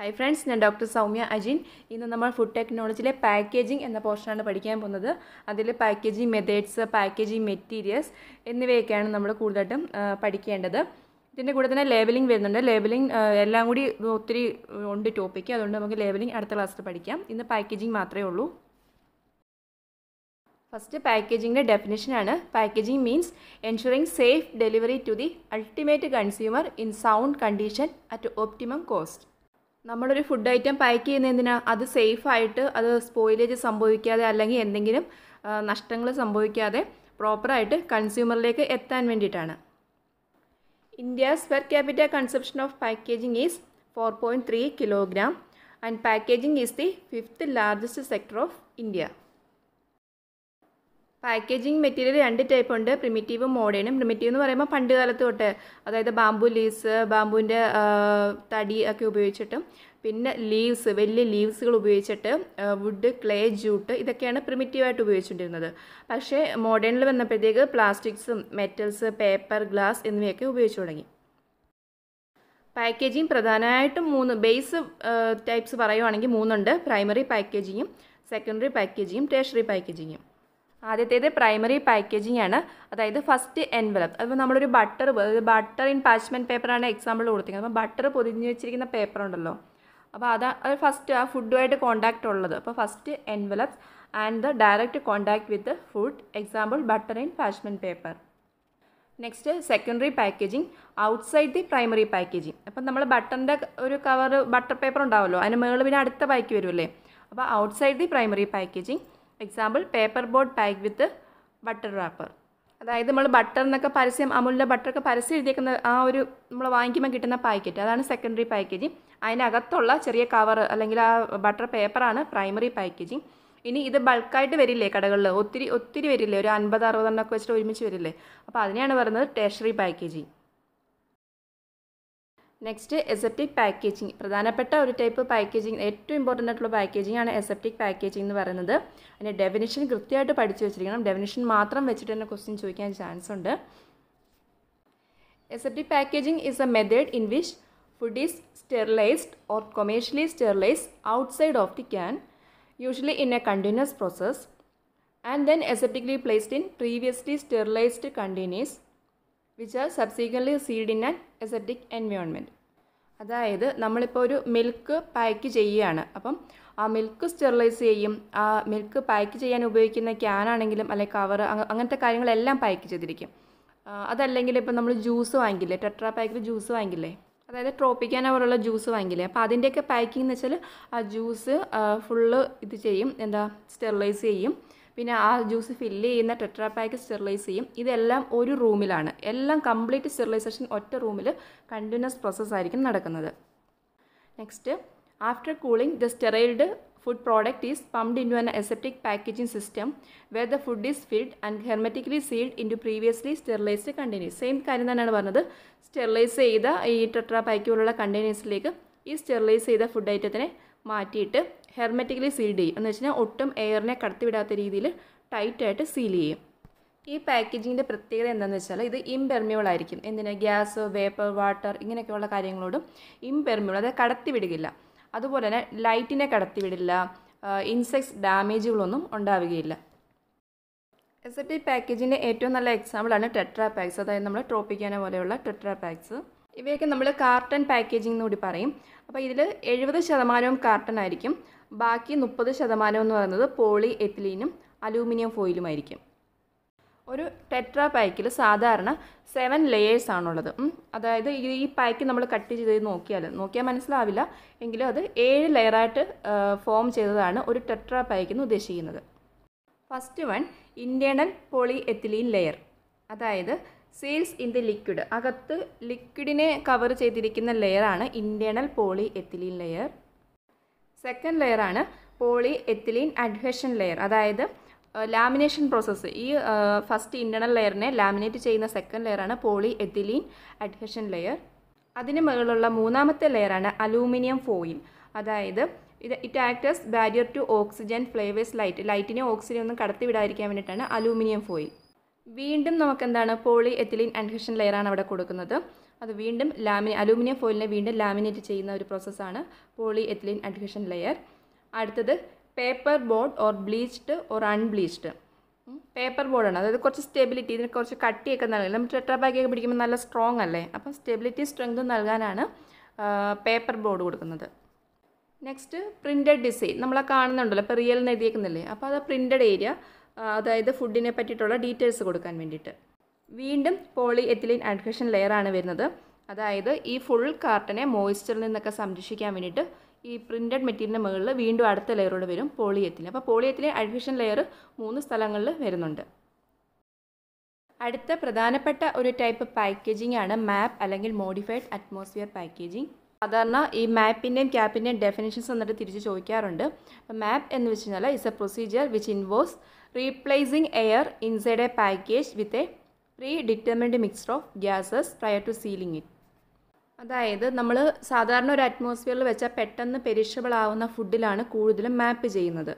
हाय friends ഞാൻ doctor Soumya Ajin ഇന്ന് നമ്മൾ ഫുഡ് ടെക്നോളജിയിലെ പാക്കേജിംഗ് എന്ന പോർഷൻ ആണ് പഠിക്കാൻ പോകുന്നത് അതിലെ പാക്കേജിംഗ് മെത്തേഡ്സ് പാക്കേജിംഗ് മെറ്റീരിയൽസ് എന്നിവയൊക്കെയാണ് നമ്മൾ കൂടുതലായിട്ടും പഠിക്കേണ്ടത് ഇതിന്റെ കൂടെ തന്നെ ലേബലിംഗ് വരുന്നുണ്ട് ലേബലിംഗ് എല്ലാം കൂടി ഒത്തിരി ഉണ്ട് ടോപ്പിക് അതുകൊണ്ട് നമുക്ക് ലേബലിംഗ് അടുത്ത ക്ലാസ്സിൽ പഠിക്കാം ഇന്ന് പാക്കേജിംഗ് മാത്രമേ ഉള്ളൂ First, packaging definition is packaging means ensuring safe delivery to the ultimate consumer in sound condition at optimum cost. We food item package is safe, spoilage സംഭവിക്കാതെ നഷ്ടങ്ങൾ സംഭവിക്കാതെ proper consumer ലേക്ക് എത്താൻ വേണ്ടിട്ടാണ്. India's per capita consumption of packaging is 4.3 kg and packaging is the 5th largest sector of India. Packaging material രണ്ട് type ഉണ്ട് primitive modern primitive എന്ന് പറയുമ്പോൾ പണ്ട് കാലത്ത് തൊട്ട് അതായത് ബാംബൂ ലീവ്സ് ബാംബൂവിൻ്റെ തടി ഒക്കെ ഉപയോഗിച്ചിട്ടും പിന്നെ ലീവ്സ് വലിയ ലീവ്സുകൾ ഉപയോഗിച്ചിട്ട് വുഡ് ക്ലേ ജൂട്ട് ഇതൊക്കെയാണ് primitive ആയിട്ട് ഉപയോഗിച്ചുകൊണ്ടിരുന്നത് പക്ഷേ മോഡേണിൽ വന്നപ്പോഴത്തേക്ക് പ്ലാസ്റ്റിക്സും മെറ്റൽസ് പേപ്പർ ഗ്ലാസ് എന്നിവയൊക്കെ ഉപയോഗിച്ചു തുടങ്ങി പാക്കേജിംഗ് പ്രധാനമായിട്ടും മൂന്ന് ബേസ് ടൈപ്സ് പറയുവാണെങ്കിൽ മൂന്നുണ്ട് പ്രൈമറി പാക്കേജിങ്ങും സെക്കൻഡറി പാക്കേജിങ്ങും ടേർഷറി പാക്കേജിങ്ങും ആദ്യത്തേത് പ്രൈമറി പാക്കേജിംഗ് ആണ് അതായത് ഫസ്റ്റ് എൻവലപ്പ് അപ്പോൾ നമ്മൾ ഒരു ബട്ടർ ഇൻ പാച്ച്മെന്റ് പേപ്പർ ആണ് എക്സാമ്പിൾ കൊടുത്തിരിക്കുന്നത് അപ്പോൾ ബട്ടർ പൊതിഞ്ഞു വെച്ചിരിക്കുന്ന പേപ്പർ ഉണ്ടല്ലോ അപ്പോൾ അതാ ഫസ്റ്റ് ആ ഫുഡുമായിട്ട് കോണ്ടാക്ട് ഉള്ളത് അപ്പോൾ first envelope and the direct contact with food example butter in parchment paper next secondary packaging outside the primary packaging അപ്പോൾ നമ്മൾ ബട്ടറിൻ്റെ ഒരു കവർ ബട്ടർ പേപ്പർ ഉണ്ടാവുമല്ലോ അതിന് മുകളിൽ പിന്നെ അടുത്ത പാക്ക് വരുമല്ലേ അപ്പോൾ outside the primary packaging example paper board pack with butter wrapper അതായത് നമ്മൾ ബട്ടർ എന്നൊക്കെ പരസ്യം അമുലിൻ്റെ ബട്ടറൊക്കെ പരസ്യം എഴുതിയേക്കുന്ന ആ ഒരു നമ്മൾ വാങ്ങിക്കുമ്പോൾ കിട്ടുന്ന പാക്കറ്റ് അതാണ് സെക്കൻഡറി പാക്കേജിങ് അതിനകത്തുള്ള ചെറിയ കവർ അല്ലെങ്കിൽ ആ ബട്ടർ പേപ്പറാണ് പ്രൈമറി പാക്കേജിങ് ഇനി ഇത് ബൾക്കായിട്ട് വരില്ലേ കടകളിൽ ഒത്തിരി ഒത്തിരി വരില്ലേ ഒരു 50-60 എണ്ണമൊക്കെ വെച്ചിട്ട് ഒരുമിച്ച് വരില്ലേ അപ്പോൾ അതിനെയാണ് പറയുന്നത് tertiary packaging next aseptic packaging പ്രധാനപ്പെട്ട ഒരു ടൈപ്പ് പാക്കേജിംഗ് ഏറ്റവും ഇമ്പോർട്ടൻ്റ് ആയിട്ടുള്ള പാക്കേജിംഗ് ആണ് എസെപ്റ്റിക് പാക്കേജിംഗ് എന്ന് പറയുന്നത് അതിൻ്റെ ഡെഫിനിഷൻ കൃത്യമായിട്ട് പഠിച്ചു വെച്ചിരിക്കണം ഡെഫിനിഷൻ മാത്രം വെച്ചിട്ട് തന്നെ ക്വസ്റ്റ്യൻ ചോദിക്കാൻ ചാൻസ് ഉണ്ട് aseptic packaging is a method in which food is sterilized or commercially sterilized outside of the can usually in a continuous process and then aseptically placed in previously sterilized containers which are subsequently sealed in an aseptic environment. അതായത് നമ്മളിപ്പോൾ ഒരു milk pack ചെയ്യുകയാണ് അപ്പം ആ milk sterilise ചെയ്യും ആ milk pack ചെയ്യാൻ ഉപയോഗിക്കുന്ന ക്യാനാണെങ്കിലും അല്ലെങ്കിൽ കവർ അങ്ങനത്തെ കാര്യങ്ങളെല്ലാം പാക്ക് ചെയ്തിരിക്കും അതല്ലെങ്കിൽ ഇപ്പം നമ്മൾ ജ്യൂസ് വാങ്ങിക്കില്ലേ ടെട്രാ പാക്കിൽ ജ്യൂസ് വാങ്ങിക്കില്ലേ അതായത് ട്രോപ്പിക്കാന പോലുള്ള ജ്യൂസ് വാങ്ങിക്കില്ലേ അപ്പോൾ അതിൻ്റെയൊക്കെ പാക്കിംഗ് എന്ന് വെച്ചാൽ ആ ജ്യൂസ് ഫുള്ള് ഇത് ചെയ്യും സ്റ്റെറിലൈസ് ചെയ്യും പിന്നെ ആ ജ്യൂസ് ഫില്ല് ചെയ്യുന്ന ടെട്രാ പാക്ക് സ്റ്റെറിലൈസ് ചെയ്യും ഇതെല്ലാം ഒരു റൂമിലാണ് എല്ലാം കംപ്ലീറ്റ് സ്റ്റെറിലൈസേഷൻ ഒറ്റ റൂമിൽ കണ്ടിന്യൂസ് പ്രോസസ്സ് ആയിരിക്കും നടക്കുന്നത് next after cooling the സ്റ്റെറൈൽഡ് food product is pumped in to an aseptic packaging system where the food is filled and hermetically sealed in to previously sterilized containers same കാര്യം തന്നെയാണ് പറഞ്ഞത് sterilise ചെയ്ത ഈ tetra pack പോലുള്ള കണ്ടെയ്നേഴ്സിലേക്ക് ഈ sterilise ചെയ്ത food ഐറ്റത്തിനെ മാറ്റിയിട്ട് hermetically sealed ചെയ്യും എന്ന് വെച്ചാൽ ഒട്ടും എയറിനെ കടത്തിവിടാത്ത രീതിയിൽ ടൈറ്റായിട്ട് സീൽ ചെയ്യും ഈ പാക്കേജിങ്ങിൻ്റെ പ്രത്യേകത എന്താണെന്ന് വെച്ചാൽ ഇത് ഇംപെർമിയബിൾ ആയിരിക്കും എന്തിനാ ഗ്യാസ് വേപ്പർ വാട്ടർ ഇങ്ങനെയൊക്കെയുള്ള കാര്യങ്ങളോടും ഇംപെർമിയബിൾ അതായത് കടത്തിവിടുകയില്ല അതുപോലെ തന്നെ ലൈറ്റിനെ കടത്തിവിടില്ല ഇൻസെക്ട്സ് ഡാമേജുകളൊന്നും ഉണ്ടാവുകയില്ല എസെപ്റ്റിക് പാക്കേജിൻ്റെ ഏറ്റവും നല്ല എക്സാമ്പിളാണ് ടെട്രാ പാക്സ് അതായത് നമ്മൾ ട്രോപ്പിക്കാന പോലെയുള്ള ടെട്രാ പാക്സ് ഇവയൊക്കെ നമ്മൾ കാർട്ടൺ പാക്കേജിംഗ് എന്ന് കൂടി പറയും അപ്പോൾ ഇതിൽ 70% കാർട്ടൺ ആയിരിക്കും ബാക്കി 30% എന്ന് പറയുന്നത് പോളി എത്തിലീനും അലൂമിനിയം ഫോയിലുമായിരിക്കും ഒരു ടെട്രാ പാക്കിൽ സാധാരണ 7 ലെയേഴ്സ് ആണുള്ളത് അതായത് ഈ പാക്ക് നമ്മൾ കട്ട് ചെയ്ത് നോക്കിയാൽ മനസ്സിലാവില്ല എങ്കിലും അത് 7 ലെയറായിട്ട് ഫോം ചെയ്തതാണ് ഒരു ടെട്രാ പാക്ക് എന്ന് ഉദ്ദേശിക്കുന്നത് first one internal polyethylene layer അതായത് സീൽസ് ഇൻ ദി ലിക്വിഡ് അകത്ത് ലിക്വിഡിനെ കവർ ചെയ്തിരിക്കുന്ന ലെയറാണ് internal polyethylene layer second ലെയറാണ് പോളി എത്തിലീൻ അഡ്ഹെഷൻ ലെയർ അതായത് ലാമിനേഷൻ പ്രോസസ്സ് ഈ ഫസ്റ്റ് ഇൻറ്റേർണൽ ലെയറിനെ ലാമിനേറ്റ് ചെയ്യുന്ന സെക്കൻഡ് ലെയറാണ് പോളി എത്തിലീൻ അഡ്ഹെഷൻ ലെയർ അതിന് മുകളിലുള്ള മൂന്നാമത്തെ ലെയറാണ് അലൂമിനിയം ഫോയിൽ അതായത് it act as barrier to oxygen flavours ലൈറ്റിനെ ഓക്സിജൻ ഒന്നും കടത്തിവിടാതിരിക്കാൻ വേണ്ടിയിട്ടാണ് അലൂമിനിയം ഫോയിൽ വീണ്ടും നമുക്കെന്താണ് പോളി എത്തിലീൻ അഡ്ഹഷൻ ലെയറാണ് അവിടെ കൊടുക്കുന്നത് അത് വീണ്ടും അലൂമിനിയം ഫോയിലിനെ വീണ്ടും ലാമിനേറ്റ് ചെയ്യുന്ന ഒരു പ്രോസസ്സാണ് പോളിയെത്തിലീൻ അഡ്ഹഷൻ ലെയർ. അടുത്തത് paper board or bleached or unbleached paper ബോർഡാണ്. അതായത് കുറച്ച് സ്റ്റെബിലിറ്റി, ഇതിന് കുറച്ച് കട്ടിയൊക്കെ നൽകി, നമ്മൾ ടെട്രാപാക്കൊക്കെ പിടിക്കുമ്പോൾ നല്ല സ്ട്രോങ് അല്ലേ, അപ്പം സ്റ്റെബിലിറ്റി സ്ട്രെങ്ത് നൽകാനാണ് പേപ്പർ ബോർഡ് കൊടുക്കുന്നത്. നെക്സ്റ്റ് പ്രിൻറ്റഡ് ഡിസൈൻ, നമ്മളാ കാണുന്നുണ്ടല്ലോ ഇപ്പോൾ റിയൽ എന്ന് എഴുതിയേക്കുന്നില്ലേ, അപ്പോൾ അത് പ്രിൻറ്റഡ് ഏരിയ, അതായത് ഫുഡിനെ പറ്റിയിട്ടുള്ള ഡീറ്റെയിൽസ് കൊടുക്കാൻ വേണ്ടിയിട്ട്. വീണ്ടും പോളി എത്തിലീൻ അഡ്ഹഷൻ ലെയറാണ് വരുന്നത്. അതായത് ഈ ഫുൾ കാർട്ടനെ മോയ്സ്ചറിൽ നിന്നൊക്കെ സംരക്ഷിക്കാൻ വേണ്ടിയിട്ട് ഈ പ്രിൻറ്റഡ് മെറ്റീരിയലിൻ്റെ മുകളിൽ വീണ്ടും അടുത്ത ലെയറോട് വരും പോളി എത്തിലീൻ. അപ്പോൾ പോളി എത്തിലീൻ അഡ്ഹഷൻ ലെയർ 3 സ്ഥലങ്ങളിൽ വരുന്നുണ്ട്. അടുത്ത പ്രധാനപ്പെട്ട ഒരു ടൈപ്പ് പാക്കേജിംഗ് ആണ് മാപ്പ് അല്ലെങ്കിൽ മോഡിഫൈഡ് അറ്റ്മോസ്ഫിയർ പാക്കേജിംഗ്. സാധാരണ ഈ മാപ്പിൻ്റെയും ക്യാപ്പിൻ്റെയും ഡെഫിനേഷൻസ് എന്നിട്ട് തിരിച്ച് ചോദിക്കാറുണ്ട്. അപ്പോൾ മാപ്പ് എന്ന് വെച്ച് കഴിഞ്ഞാൽ is a procedure which involves replacing air inside a package with a predetermined mixture of gases prior to sealing it. അതായത് നമ്മൾ സാധാരണ ഒരു അറ്റ്മോസ്ഫിയറിൽ വെച്ചാൽ പെട്ടെന്ന് പെരിഷബിൾ ആവുന്ന ഫുഡിലാണ് കൂടുതലും മാപ്പ് ചെയ്യുന്നത്.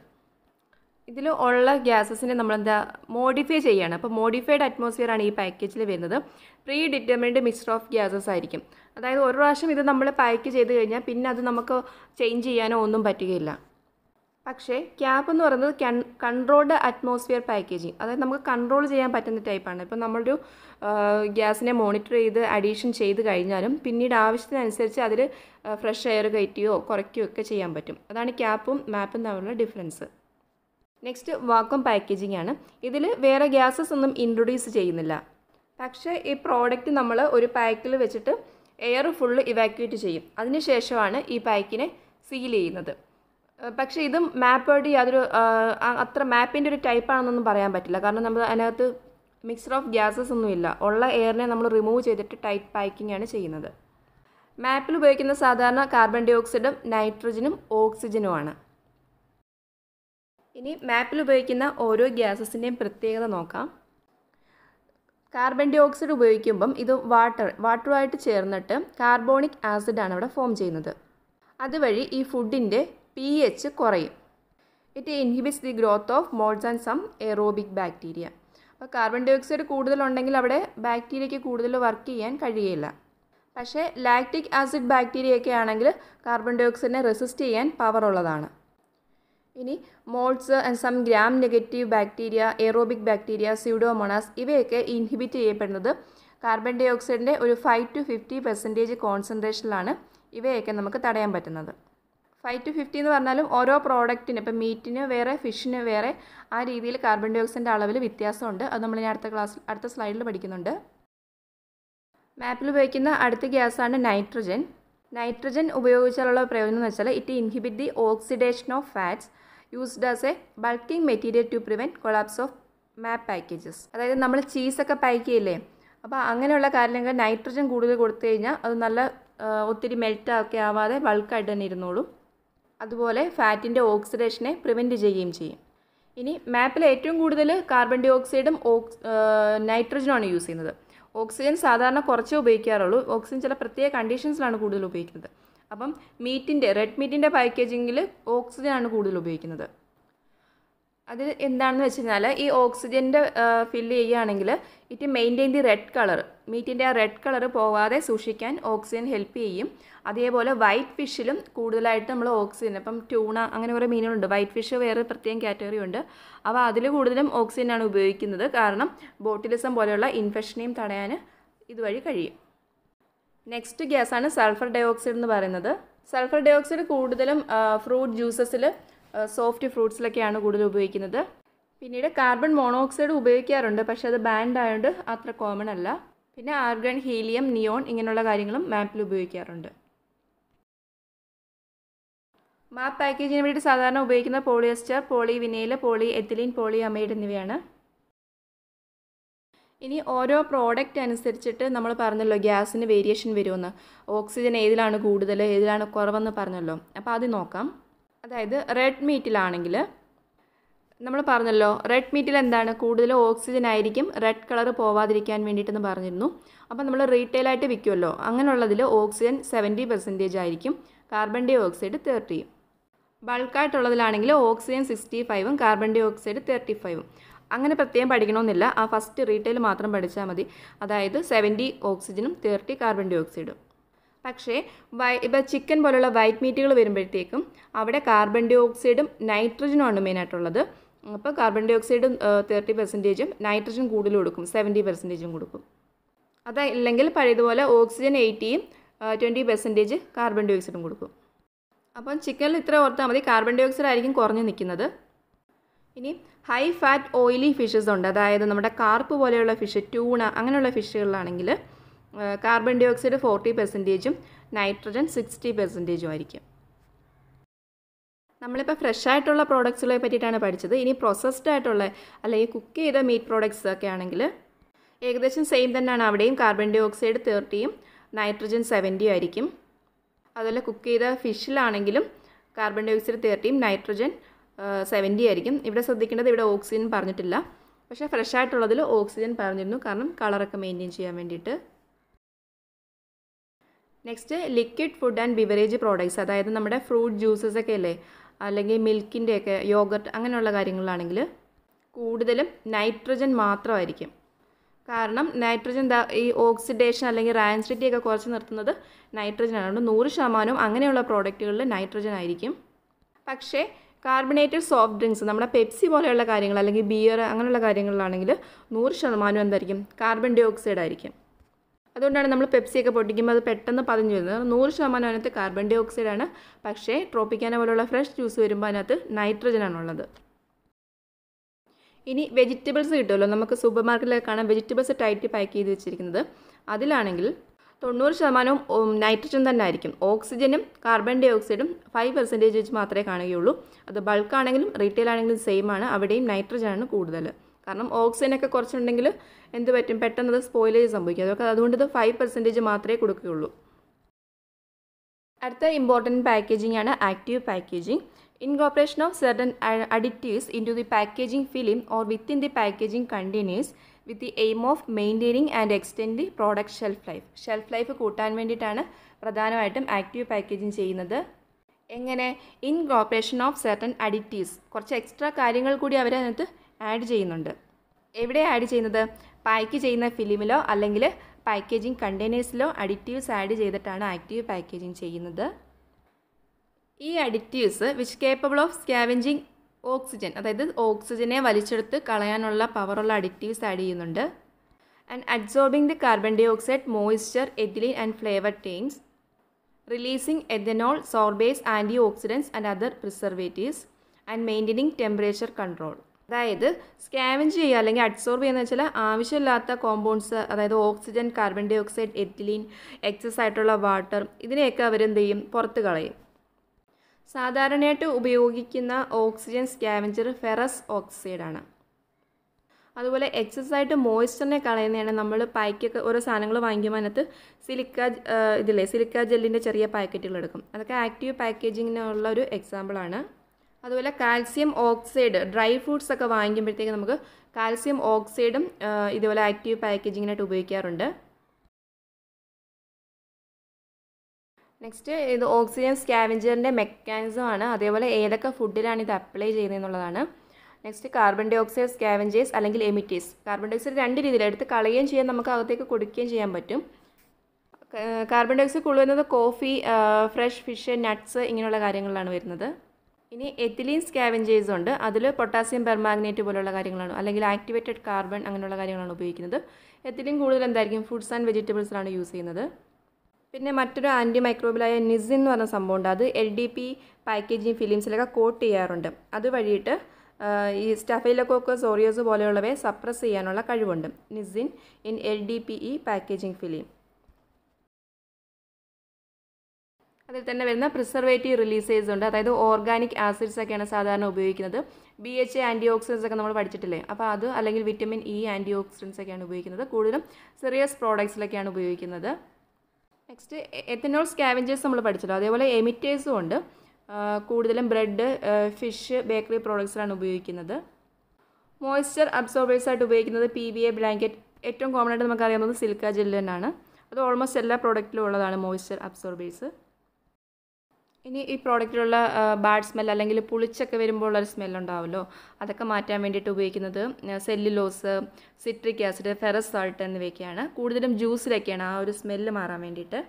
ഇതിൽ ഉള്ള ഗ്യാസസിനെ നമ്മളെന്താ മോഡിഫൈ ചെയ്യുകയാണ്. അപ്പോൾ മോഡിഫൈഡ് അറ്റ്മോസ്ഫിയർ ആണ് ഈ പാക്കേജിൽ വരുന്നത്. Predetermined mixture of gases ആയിരിക്കും. അതായത് ഒരു പ്രാവശ്യം ഇത് നമ്മൾ പാക്ക് ചെയ്ത് കഴിഞ്ഞാൽ പിന്നെ അത് നമുക്ക് ചേഞ്ച് ചെയ്യാനോ ഒന്നും പറ്റുകയില്ല. പക്ഷേ ക്യാപ്പ് എന്ന് പറയുന്നത് കൺട്രോൾഡ് അറ്റ്മോസ്ഫിയർ പാക്കേജിങ്, അതായത് നമുക്ക് കൺട്രോൾ ചെയ്യാൻ പറ്റുന്ന ടൈപ്പാണ്. ഇപ്പം നമ്മളൊരു ഗ്യാസിനെ മോണിറ്റർ ചെയ്ത് അഡീഷൻ ചെയ്ത് കഴിഞ്ഞാലും പിന്നീട് ആവശ്യത്തിനനുസരിച്ച് അതിൽ ഫ്രഷ് എയർ കയറ്റുകയോ കുറയ്ക്കുകയോ ഒക്കെ ചെയ്യാൻ പറ്റും. അതാണ് ക്യാപ്പും മാപ്പും തമ്മിലുള്ള ഡിഫറൻസ്. നെക്സ്റ്റ് വാക്വം പാക്കേജിംഗ് ആണ്. ഇതിൽ വേറെ ഗ്യാസസ് ഒന്നും ഇൻട്രൊഡ്യൂസ് ചെയ്യുന്നില്ല. പക്ഷേ ഈ പ്രോഡക്റ്റ് നമ്മൾ ഒരു പാക്കിൽ വെച്ചിട്ട് എയർ ഫുള്ള് ഇവാക്യുവേറ്റ് ചെയ്യും, അതിനുശേഷമാണ് ഈ പാക്കിനെ സീൽ ചെയ്യുന്നത്. പക്ഷേ ഇതും മാപ്പേഡ് യാതൊരു അത്ര മാപ്പിൻ്റെ ഒരു ടൈപ്പാണെന്നൊന്നും പറയാൻ പറ്റില്ല. കാരണം നമ്മൾ അതിനകത്ത് മിക്സർ ഓഫ് ഗ്യാസസ് ഒന്നുമില്ല, ഉള്ള എയറിനെ നമ്മൾ റിമൂവ് ചെയ്തിട്ട് ടൈറ്റ് പാക്കിംഗ് ആണ് ചെയ്യുന്നത്. മാപ്പിൽ ഉപയോഗിക്കുന്ന സാധാരണ കാർബൺ ഡൈ ഓക്സൈഡും നൈട്രജനും ഓക്സിജനുമാണ്. ഇനി മാപ്പിൽ ഉപയോഗിക്കുന്ന ഓരോ ഗ്യാസസിൻ്റെയും പ്രത്യേകത നോക്കാം. കാർബൺ ഡൈ ഓക്സൈഡ് ഉപയോഗിക്കുമ്പം ഇത് വാട്ടറുമായിട്ട് ചേർന്നിട്ട് കാർബോണിക് ആസിഡാണ് ഇവിടെ ഫോം ചെയ്യുന്നത്. അതുവഴി ഈ ഫുഡിൻ്റെ pH കുറയും. It inhibits the growth of more than some aerobic bacteria. അപ്പോൾ കാർബൺ ഡൈ ഓക്സൈഡ് കൂടുതലുണ്ടെങ്കിൽ അവിടെ ബാക്ടീരിയയ്ക്ക് കൂടുതൽ വർക്ക് ചെയ്യാൻ കഴിയില്ല. പക്ഷേ ലാക്റ്റിക് ആസിഡ് ബാക്ടീരിയയൊക്കെ ആണെങ്കിൽ കാർബൺ ഡൈ ഓക്സൈഡിനെ റെസിസ്റ്റ് ചെയ്യാൻ പവർ ഉള്ളതാണ്. ഇനി moulds and some gram negative bacteria, aerobic bacteria, Pseudomonas ഇവയൊക്കെ ഇൻഹിബിറ്റ് ചെയ്യപ്പെടുന്നത് കാർബൺ ഡൈ ഓക്സൈഡിൻ്റെ ഒരു 5 to 50% കോൺസെൻട്രേഷനിലാണ് ഇവയൊക്കെ നമുക്ക് തടയാൻ പറ്റുന്നത്. 5 to 50 എന്ന് പറഞ്ഞാലും ഓരോ പ്രോഡക്റ്റിന്, ഇപ്പം മീറ്റിന് വേറെ ഫിഷിന് വേറെ, ആ രീതിയിൽ കാർബൺ ഡൈ ഓക്സൈഡിൻ്റെ അളവിൽ വ്യത്യാസമുണ്ട്. അത് നമ്മൾ ഇനി അടുത്ത സ്ലൈഡിൽ പഠിക്കുന്നുണ്ട്. മാപ്പിൽ ഉപയോഗിക്കുന്ന അടുത്ത ഗ്യാസാണ് നൈട്രജൻ. നൈട്രജൻ ഉപയോഗിച്ചാലുള്ള പ്രയോജനം എന്ന് വെച്ചാൽ it inhibit the oxidation of fats used as a bulking material to prevent collapse of MAP packages. അതായത് നമ്മൾ ചീസൊക്കെ പാക്ക് ചെയ്യില്ലേ, അപ്പോൾ അങ്ങനെയുള്ള കാര്യങ്ങൾ നൈട്രജൻ കൂടുതൽ കൊടുത്തു കഴിഞ്ഞാൽ അത് നല്ല ഒത്തിരി മെൽറ്റൊക്കെ ആവാതെ ബൾക്കായിട്ട് തന്നെ ഇരുന്നോളും. അതുപോലെ ഫാറ്റിൻ്റെ ഓക്സിഡേഷനെ പ്രിവെൻറ്റ് ചെയ്യുകയും ചെയ്യും. ഇനി മാപ്പിൽ ഏറ്റവും കൂടുതൽ കാർബൺ ഡൈ ഓക്സൈഡും നൈട്രജനുമാണ് യൂസ് ചെയ്യുന്നത്. ഓക്സിജൻ സാധാരണ കുറച്ചേ ഉപയോഗിക്കാറുള്ളൂ. ഓക്സിജൻ ചില പ്രത്യേക കണ്ടീഷൻസിലാണ് കൂടുതൽ ഉപയോഗിക്കുന്നത്. അപ്പം മീറ്റിൻ്റെ റെഡ് മീറ്റിൻ്റെ പാക്കേജിങ്ങിൽ ഓക്സിജനാണ് കൂടുതൽ ഉപയോഗിക്കുന്നത്. അത് എന്താണെന്ന് വെച്ച് കഴിഞ്ഞാൽ ഈ ഓക്സിജൻ്റെ ഫില്ല് ചെയ്യുകയാണെങ്കിൽ it maintain the red colour. മീറ്റിൻ്റെ ആ റെഡ് കളർ പോവാതെ സൂക്ഷിക്കാൻ ഓക്സിജൻ ഹെൽപ്പ് ചെയ്യും. അതേപോലെ വൈറ്റ് ഫിഷിലും കൂടുതലായിട്ട് നമ്മൾ ഓക്സിജൻ, ഇപ്പം ട്യൂണ അങ്ങനെ കുറേ മീനുകളുണ്ട്, വൈറ്റ് ഫിഷ് വേറെ പ്രത്യേകം കാറ്റഗറി ഉണ്ട്, അവ അതിൽ കൂടുതലും ഓക്സിജനാണ് ഉപയോഗിക്കുന്നത്. കാരണം ബോട്ടിലിസം പോലെയുള്ള ഇൻഫെക്ഷനെയും തടയാൻ ഇതുവഴി കഴിയും. നെക്സ്റ്റ് ഗ്യാസാണ് സൾഫർ ഡൈ ഓക്സൈഡ് എന്ന് പറയുന്നത്. സൾഫർ ഡൈ ഓക്സൈഡ് കൂടുതലും ഫ്രൂട്ട് ജ്യൂസസിൽ, സോഫ്റ്റ് ഫ്രൂട്ട്സിലൊക്കെയാണ് കൂടുതൽ ഉപയോഗിക്കുന്നത്. പിന്നീട് കാർബൺ മോണോക്സൈഡ് ഉപയോഗിക്കാറുണ്ട്, പക്ഷേ അത് ബാൻഡ് ആയതുകൊണ്ട് അത്ര കോമൺ അല്ല. പിന്നെ ആർഗൺ, ഹീലിയം, നിയോൺ ഇങ്ങനെയുള്ള കാര്യങ്ങളും മാപ്പിൽ ഉപയോഗിക്കാറുണ്ട്. മാപ്പ് പാക്കേജിന് വേണ്ടി സാധാരണ ഉപയോഗിക്കുന്ന polyester, polyvinyl, polyethylene, polyamide എന്നിവയാണ്. ഇനി ഓരോ പ്രോഡക്റ്റ് അനുസരിച്ചിട്ട് നമ്മൾ പറഞ്ഞല്ലോ ഗ്യാസിന് വേരിയേഷൻ വരുമെന്ന്, ഓക്സിജൻ ഏതിലാണ് കൂടുതൽ ഏതിലാണ് കുറവെന്ന് പറഞ്ഞല്ലോ. അപ്പോൾ അത് നോക്കാം. അതായത് റെഡ് മീറ്റിലാണെങ്കിൽ നമ്മൾ പറഞ്ഞല്ലോ റെഡ് മീറ്റിൽ എന്താണ് കൂടുതൽ ഓക്സിജൻ ആയിരിക്കും റെഡ് കളർ പോവാതിരിക്കാൻ വേണ്ടിയിട്ടെന്ന് പറഞ്ഞിരുന്നു. അപ്പോൾ നമ്മൾ റീറ്റെയിലായിട്ട് വിൽക്കുമല്ലോ, അങ്ങനെയുള്ളതിൽ ഓക്സിജൻ 70% ആയിരിക്കും, കാർബൺ ഡൈ ഓക്സൈഡ് 30%. ബൾക്കായിട്ടുള്ളതിലാണെങ്കിൽ ഓക്സിജൻ 65%, കാർബൺ ഡൈ ഓക്സൈഡ് 35%. അങ്ങനെ പ്രത്യേകം പഠിക്കണമെന്നില്ല, ആ ഫസ്റ്റ് റീറ്റെയിൽ മാത്രം പഠിച്ചാൽ മതി. അതായത് 70 ഓക്സിജനും 30 കാർബൺ ഡൈ ഓക്സൈഡും. പക്ഷേ ഇപ്പോൾ ചിക്കൻ പോലുള്ള വൈറ്റ് മീറ്റുകൾ വരുമ്പോഴത്തേക്കും അവിടെ കാർബൺ ഡൈ ഓക്സൈഡും നൈട്രജനുമാണ് മെയിനായിട്ടുള്ളത്. അപ്പോൾ കാർബൺ ഡൈ ഓക്സൈഡ് 30%, നൈട്രജൻ കൂടുതൽ കൊടുക്കും, 70% കൊടുക്കും. അതല്ലെങ്കിൽ പഴയതുപോലെ ഓക്സിജൻ 80%, 20% കാർബൺ ഡൈ ഓക്സൈഡും കൊടുക്കും. അപ്പം ചിക്കനിൽ ഇത്ര ഓർത്താൽ മതി, കാർബൺ ഡൈ ഓക്സൈഡ് ആയിരിക്കും കുറഞ്ഞു നിൽക്കുന്നത്. ഇനി ഹൈ ഫാറ്റ് ഓയിലി ഫിഷസ് ഉണ്ട്. അതായത് നമ്മുടെ കാർപ്പ് പോലെയുള്ള ഫിഷ്, ട്യൂണ, അങ്ങനെയുള്ള ഫിഷുകളിലാണെങ്കിൽ കാർബൺ ഡൈ ഓക്സൈഡ് 40%, നൈട്രജൻ 60% ആയിരിക്കും. നമ്മളിപ്പോൾ ഫ്രഷ് ആയിട്ടുള്ള പ്രോഡക്ട്സുകളെ പറ്റിയിട്ടാണ് പഠിച്ചത്. ഇനി പ്രോസസ്ഡ് ആയിട്ടുള്ള അല്ലെങ്കിൽ കുക്ക് ചെയ്ത മീറ്റ് പ്രോഡക്ട്സ് ഒക്കെ ആണെങ്കിൽ ഏകദേശം സെയിം തന്നെയാണ്. അവിടെയും കാർബൺ ഡൈ ഓക്സൈഡ് 30%, നൈട്രജൻ 70% ആയിരിക്കും. അതുപോലെ കുക്ക് ചെയ്ത ഫിഷിലാണെങ്കിലും കാർബൺ ഡൈ ഓക്സൈഡ് 30%, നൈട്രജൻ 70% ആയിരിക്കും. ഇവിടെ ശ്രദ്ധിക്കേണ്ടത് ഇവിടെ ഓക്സിജൻ പറഞ്ഞിട്ടില്ല, പക്ഷേ ഫ്രഷ് ആയിട്ടുള്ളതിൽ ഓക്സിജൻ പറഞ്ഞിരുന്നു, കാരണം കളറൊക്കെ മെയിൻറ്റെയിൻ ചെയ്യാൻ വേണ്ടിയിട്ട്. Next liquid food and beverage products. അതായത് നമ്മുടെ ഫ്രൂട്ട് ജ്യൂസസ് ഒക്കെ അല്ലേ, അല്ലെങ്കിൽ മിൽക്കിൻ്റെയൊക്കെ, യോഗർട്ട്, അങ്ങനെയുള്ള കാര്യങ്ങളാണെങ്കിൽ കൂടുതലും നൈട്രജൻ മാത്രമായിരിക്കും. കാരണം നൈട്രജൻ ഈ ഓക്സിഡേഷൻ അല്ലെങ്കിൽ റാൻസിറ്റിയൊക്കെ കുറച്ച് നിർത്തുന്നത് നൈട്രജനാണ്. അതുകൊണ്ട് 100% അങ്ങനെയുള്ള പ്രോഡക്റ്റുകളിൽ നൈട്രജൻ ആയിരിക്കും. പക്ഷേ കാർബണേറ്റഡ് സോഫ്റ്റ് ഡ്രിങ്ക്സ്, നമ്മുടെ പെപ്സി പോലെയുള്ള കാര്യങ്ങൾ അല്ലെങ്കിൽ ബിയർ, അങ്ങനെയുള്ള കാര്യങ്ങളിലാണെങ്കിൽ 100% എന്തായിരിക്കും, കാർബൺ ഡൈ ഓക്സൈഡ് ആയിരിക്കും. അതുകൊണ്ടാണ് നമ്മൾ പെപ്സിയൊക്കെ പൊട്ടിക്കുമ്പോൾ അത് പെട്ടെന്ന് പതിഞ്ഞു വരുന്നത്. 100% അതിനകത്ത് കാർബൺ ഡൈ ഓക്സൈഡാണ്. പക്ഷേ ട്രോപ്പിക്കാന പോലുള്ള ഫ്രഷ് ജ്യൂസ് വരുമ്പോൾ അതിനകത്ത് നൈട്രജനാണുള്ളത്. ഇനി വെജിറ്റബിൾസ് കിട്ടുമല്ലോ, നമുക്ക് സൂപ്പർ മാർക്കറ്റിലൊക്കെ കാണാൻ വെജിറ്റബിൾസ് ടൈറ്റ് പാക്ക് ചെയ്ത് വെച്ചിരിക്കുന്നത്. അതിലാണെങ്കിൽ 90% നൈട്രജൻ തന്നെ ആയിരിക്കും. ഓക്സിജനും കാർബൺ ഡൈ ഓക്സൈഡും 5% വെച്ച് മാത്രമേ കാണുകയുള്ളൂ. അത് ബൾക്കാണെങ്കിലും റീറ്റെയിൽ ആണെങ്കിലും സെയിം ആണ്. അവിടെയും നൈട്രജനാണ് കൂടുതൽ, കാരണം ഓക്സിജനൊക്കെ കുറച്ചുണ്ടെങ്കിൽ എന്ത് പറ്റും, പെട്ടെന്ന് അത് സ്പോയിലേജ് സംഭവിക്കും. അതൊക്കെ അതുകൊണ്ടിത് 5% മാത്രമേ കൊടുക്കുകയുള്ളൂ. അടുത്ത ഇമ്പോർട്ടൻറ്റ് പാക്കേജിംഗ് ആണ് active packaging. Incorporation of certain additives in to the packaging film or within the packaging continuous with the aim of maintaining and extend the product shelf life. Shelf life കൂട്ടാൻ വേണ്ടിയിട്ടാണ് പ്രധാനമായിട്ടും active packaging ചെയ്യുന്നത്. എങ്ങനെ? Incorporation of certain additives, കുറച്ച് extra കാര്യങ്ങൾ കൂടി അവരതിനകത്ത് add ചെയ്യുന്നുണ്ട്. എവിടെ ആഡ് ചെയ്യുന്നത്? പാക്ക് ചെയ്യുന്ന ഫിലിമിലോ അല്ലെങ്കിൽ പാക്കേജിംഗ് കണ്ടെയ്നേഴ്സിലോ അഡിറ്റീവ്സ് ആഡ് ചെയ്തിട്ടാണ് ആക്റ്റീവ് പാക്കേജിംഗ് ചെയ്യുന്നത്. ഈ additives which capable of scavenging oxygen, അതായത് ഓക്സിജനെ വലിച്ചെടുത്ത് കളയാനുള്ള പവറുള്ള അഡിറ്റീവ്സ് ആഡ് ചെയ്യുന്നുണ്ട്. And absorbing the carbon dioxide, moisture, ethylene and flavour taints, releasing ethanol, sorbates, antioxidants and other preservatives, and maintaining temperature control. അതായത് scavenge ചെയ്യുക അല്ലെങ്കിൽ absorb ചെയ്യുന്ന വെച്ചാൽ ആവശ്യമില്ലാത്ത കോമ്പൗണ്ട്സ്, അതായത് oxygen, carbon dioxide, ethylene, excess ആയിട്ടുള്ള water, ഇതിനെയൊക്കെ അവരെന്ത് ചെയ്യും, പുറത്ത് കളയും. സാധാരണയായിട്ട് ഉപയോഗിക്കുന്ന ഓക്സിജൻ സ്കാവെഞ്ചർ ഫെറസ് ഓക്സൈഡാണ്. അതുപോലെ എക്സസ് ആയിട്ട് മോയ്സ്ചറിനെ കളയുന്നതാണ് നമ്മൾ പായ്ക്കൊക്കെ ഓരോ സാധനങ്ങൾ വാങ്ങിക്കുമ്പോൾ അതിനകത്ത് സിലിക്ക ജെല്ലിൻ്റെ ചെറിയ പാക്കറ്റുകൾ എടുക്കും. അതൊക്കെ ആക്റ്റീവ് പാക്കേജിങ്ങിനുള്ള ഒരു എക്സാമ്പിളാണ്. അതുപോലെ കാൽസ്യം ഓക്സൈഡ്, ഡ്രൈ ഫ്രൂട്ട്സ് ഒക്കെ വാങ്ങിക്കുമ്പോഴത്തേക്ക് നമുക്ക് കാൽസ്യം ഓക്സൈഡും ഇതുപോലെ ആക്റ്റീവ് പാക്കേജിങ്ങിനായിട്ട് ഉപയോഗിക്കാറുണ്ട്. നെക്സ്റ്റ് ഇത് ഓക്സിജൻ സ്കാവെഞ്ചറിൻ്റെ മെക്കാനിസമാണ്, അതേപോലെ ഏതൊക്കെ ഫുഡിലാണ് ഇത് അപ്ലൈ ചെയ്യുന്നതെന്നുള്ളതാണ്. Next carbon dioxide scavengers അല്ലെങ്കിൽ എമിറ്റേഴ്സ്. കാർബൺ ഡൈ ഓക്സൈഡ് രണ്ട് രീതിയിലെടുത്ത് കളയുകയും ചെയ്യാം, നമുക്ക് അകത്തേക്ക് കൊടുക്കുകയും ചെയ്യാൻ പറ്റും. കാർബൺ ഡൈ ഓക്സൈഡ് കൊള്ളുന്നത് കോഫി, ഫ്രഷ് ഫിഷ്, നട്ട്സ്, ഇങ്ങനെയുള്ള കാര്യങ്ങളിലാണ് വരുന്നത്. ഇനി എത്തിലീൻ സ്കാവെഞ്ചേഴ്സ് ഉണ്ട്. അതിൽ പൊട്ടാസ്യം പെർമാഗ്നേറ്റ് പോലുള്ള കാര്യങ്ങളാണ്, അല്ലെങ്കിൽ ആക്ടിവേറ്റഡ് കാർബൺ, അങ്ങനെയുള്ള കാര്യങ്ങളാണ് ഉപയോഗിക്കുന്നത്. എത്തിലീൻ കൂടുതൽ എന്തായിരിക്കും, ഫുഡ്സ് ആൻഡ് വെജിറ്റബിൾസിലാണ് യൂസ് ചെയ്യുന്നത്. പിന്നെ മറ്റൊരു ആൻറ്റി മൈക്രോബിയലായ നിസിൻ എന്ന് പറഞ്ഞ സംഭവമുണ്ട്. അത് LDP പാക്കേജിങ് ഫിലിംസിലൊക്കെ കോട്ട് ചെയ്യാറുണ്ട്. അതുവഴിയിട്ട് ഈ സ്റ്റഫൈലോകോക്കസ് ഓറിയോസ് പോലെയുള്ളവയെ സപ്രസ് ചെയ്യാനുള്ള കഴിവുണ്ട്. Nisin in LDPE packaging film. അതിൽ തന്നെ വരുന്ന പ്രിസർവേറ്റീവ് റിലീസേഴ്സ് ഉണ്ട്. അതായത് ഓർഗാനിക് ആസിഡ്സ് ഒക്കെയാണ് സാധാരണ ഉപയോഗിക്കുന്നത്. BHA ആൻറ്റി ഓക്സിഡൻസ് ഒക്കെ നമ്മൾ പഠിച്ചിട്ടില്ലേ, അപ്പോൾ അത് അല്ലെങ്കിൽ വിറ്റമിൻ E ആൻറ്റി ഓക്സിഡൻസ് ഒക്കെയാണ് ഉപയോഗിക്കുന്നത്. കൂടുതലും സീരിയസ് പ്രോഡക്ട്സിലൊക്കെയാണ് ഉപയോഗിക്കുന്നത്. നെക്സ്റ്റ് എഥനോൾ സ്കാവെഞ്ചേഴ്സ് നമ്മൾ പഠിച്ചല്ലോ, അതേപോലെ എമിറ്റേഴ്സും ഉണ്ട്. കൂടുതലും ബ്രെഡ്, ഫിഷ്, ബേക്കറി പ്രോഡക്ട്സിലാണ് ഉപയോഗിക്കുന്നത്. മോയ്സ്ചർ അബ്സോർബേഴ്സായിട്ട് ഉപയോഗിക്കുന്നത് PVA ബ്ലാങ്കറ്റ്, ഏറ്റവും കോമൺ ആയിട്ട് നമുക്കറിയാവുന്നത് സിലിക്ക ജെല്ല് തന്നെയാണ്. അത് ഓൾമോസ്റ്റ് എല്ലാ പ്രോഡക്റ്റിലും ഉള്ളതാണ് മോയ്സ്ചർ അബ്സോർബേഴ്സ്. ഇനി ഈ പ്രോഡക്റ്റിലുള്ള ബാഡ് സ്മെൽ അല്ലെങ്കിൽ പുളിച്ചൊക്കെ വരുമ്പോൾ ഉള്ള ഒരു സ്മെൽ ഉണ്ടാവല്ലോ അതൊക്കെ മാറ്റാൻ വേണ്ടിയിട്ട് ഉപയോഗിക്കുന്നത് cellulose citric acid ferrous salt എന്നിവയാണ് കൂടുതലും ജ്യൂസിലൊക്കെയാണ് ആ ഒരു സ്മെൽ മാറാൻ വേണ്ടിയിട്ട്